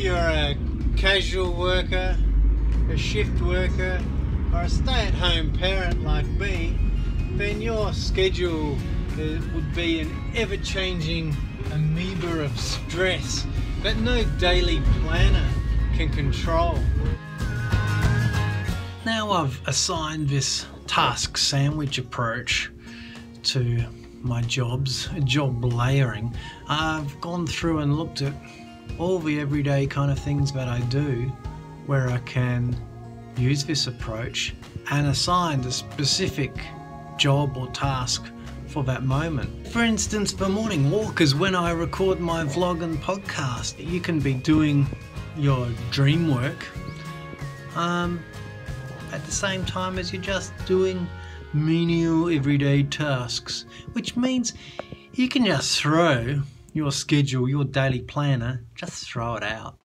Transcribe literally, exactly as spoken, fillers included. you're a casual worker, a shift worker, or a stay-at-home parent like me, then your schedule would be an ever-changing amoeba of stress that no daily planner can control. Now I've assigned this task sandwich approach to my jobs, job layering. I've gone through and looked at all the everyday kind of things that I do where I can use this approach and assigned a specific job or task for that moment. For instance, the morning walk is when I record my vlog and podcast. You can be doing your dream work um, at the same time as you're just doing menial everyday tasks, which means you can just throw your schedule, your daily planner, just throw it out.